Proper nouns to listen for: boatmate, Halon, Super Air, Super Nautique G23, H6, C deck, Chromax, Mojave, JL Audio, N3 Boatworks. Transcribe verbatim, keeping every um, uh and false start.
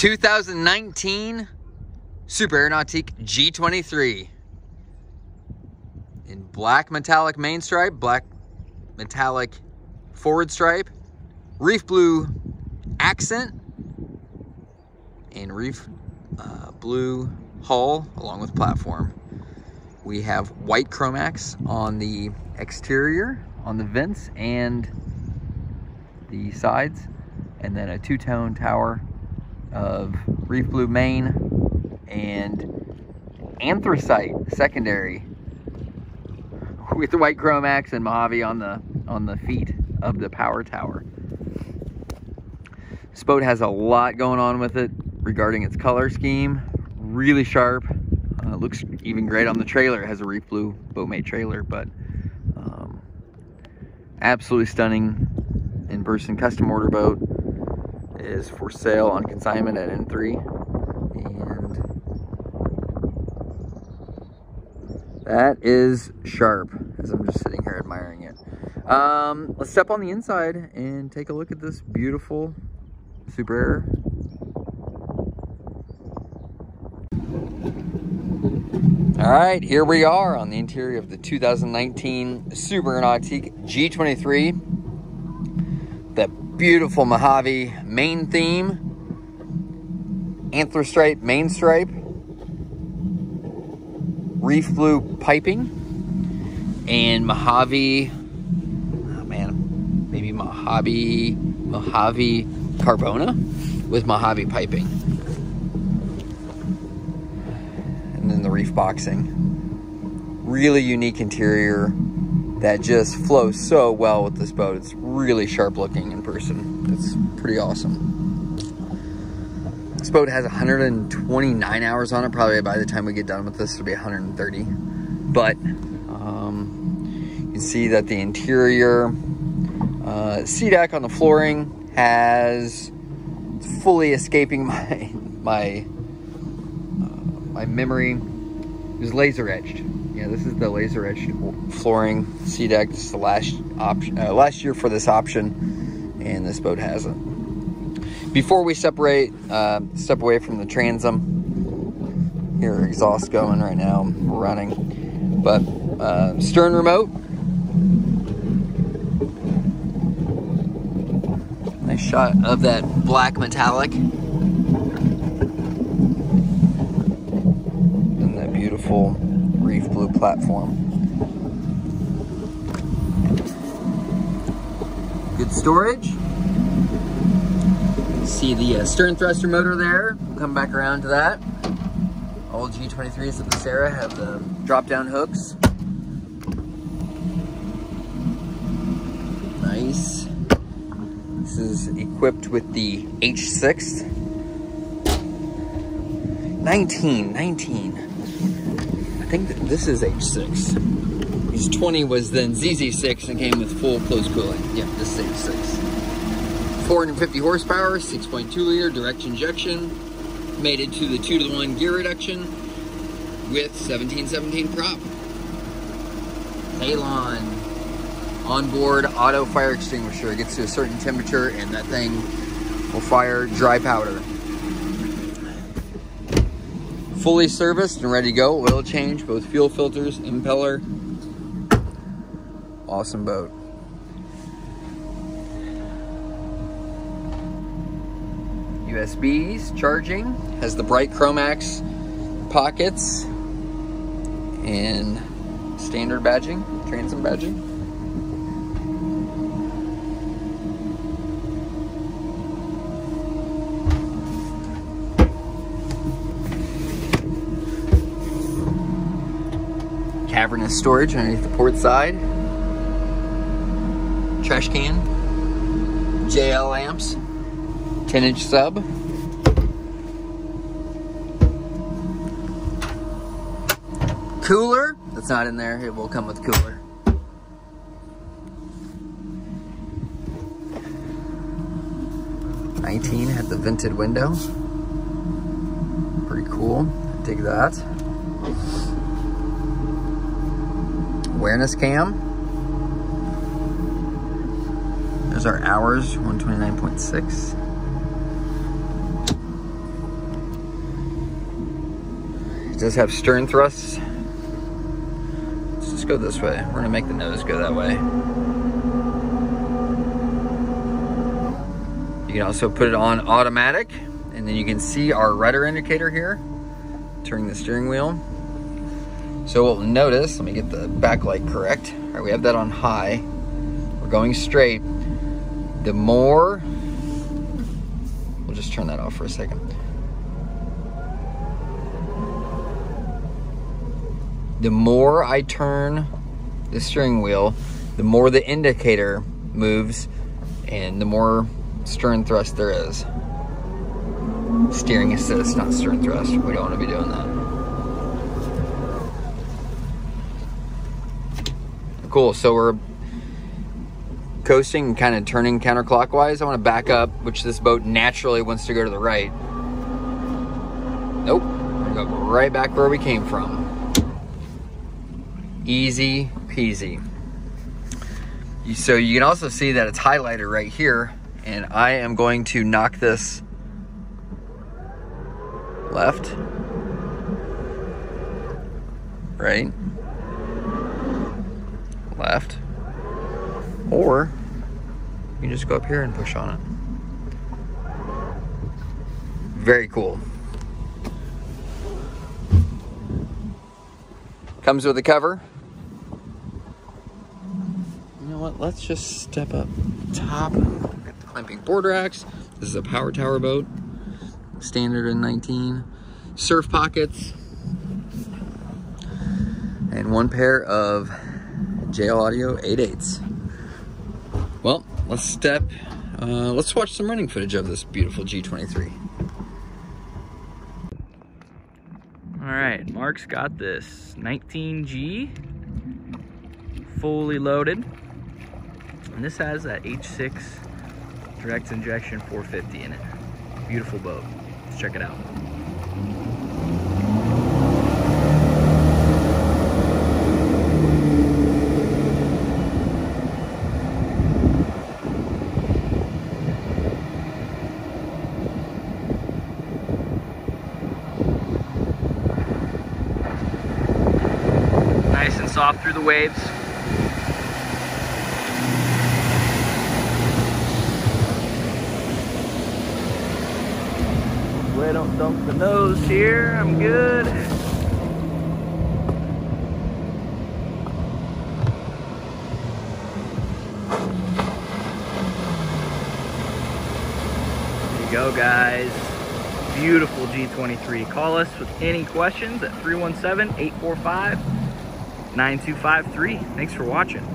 two thousand nineteen Super Nautique G twenty-three in black metallic main stripe, black metallic forward stripe, reef blue accent, and reef uh, blue hull along with platform. We have white Chromax on the exterior, on the vents and the sides, and then a two-tone tower of reef blue main and anthracite secondary with the white Chromax and Mojave on the on the feet of the power tower. This boat has a lot going on with it regarding its color scheme. Really sharp. Uh, looks even great on the trailer. It has a reef blue boatmate trailer, but um, absolutely stunning in-person custom order boat. It is for sale on consignment at N three. And that is sharp as I'm just sitting here admiring it. Um, let's step on the inside and take a look at this beautiful Super Air. All right, here we are on the interior of the two thousand nineteen Super Nautique G twenty-three. The beautiful Mojave main theme, anthracite main stripe, reef blue piping, and Mojave, oh man, maybe Mojave, Mojave Carbona with Mojave piping. And then the reef boxing. Really unique interior that just flows so well with this boat. It's really sharp looking in person. It's pretty awesome. This boat has one hundred twenty-nine hours on it. Probably by the time we get done with this, it'll be one hundred thirty. But um, you can see that the interior uh, C deck on the flooring has fully escaping my my uh, my memory. It was laser etched. Yeah, this is the laser etched flooring C deck. This is the last option, uh, last year for this option, and this boat has it. Before we separate, uh, step away from the transom. Here, exhaust's going right now. We're running, but uh, stern remote. Shot of that black metallic and that beautiful reef blue platform. Good storage. See the uh, stern thruster motor there. We'll come back around to that. All G twenty-threes of this era have the drop down hooks. Nice. This is equipped with the H six. nineteen, nineteen. I think that this is H six. Because twenty was then Z Z six and came with full closed cooling. Yep, this is H six. four hundred fifty horsepower, six point two liter direct injection. Mated to the two to one gear reduction with seventeen seventeen prop. Halon onboard auto fire extinguisher. It gets to a certain temperature and that thing will fire dry powder. Fully serviced and ready to go. Oil change, both fuel filters, impeller. Awesome boat. U S Bs, charging. Has the bright Chromax pockets and standard badging, transom badging. Cavernous storage underneath the port side. Trash can. J L amps. ten inch sub. Cooler. That's not in there. It will come with cooler. nineteen had the vented window. Pretty cool. Dig that. Awareness cam. There's our hours, one twenty-nine point six. does have stern thrusts. Let's just go this way. We're gonna make the nose go that way. You can also put it on automatic, and then you can see our rudder indicator here. Turning the steering wheel. So we'll notice, let me get the backlight correct. All right, we have that on high. We're going straight. The more, we'll just turn that off for a second. The more I turn the steering wheel, the more the indicator moves and the more stern thrust there is. Steering assist, not stern thrust. We don't want to be doing that. Cool, so we're coasting and kind of turning counterclockwise. I want to back up, which this boat naturally wants to go to the right. Nope, we're going to go right back where we came from. Easy peasy. So you can also see that it's highlighted right here, and I am going to knock this left, right, left, or you just go up here and push on it. Very cool. Comes with a cover. You know what, let's just step up top. We've got the clamping board racks. This is a power tower boat, standard in nineteen. Surf pockets. And one pair of J L Audio eight eighths. Well, let's step, uh, let's watch some running footage of this beautiful G twenty-three. All right, Mark's got this nineteen G, fully loaded, and this has that H six direct injection four fifty in it. Beautiful boat. Let's check it out. Soft through the waves. Way, don't dump the nose here. I'm good. There you go, guys. Beautiful G twenty-three. Call us with any questions at three one seven, eight four five, nine two five three. Thanks for watching.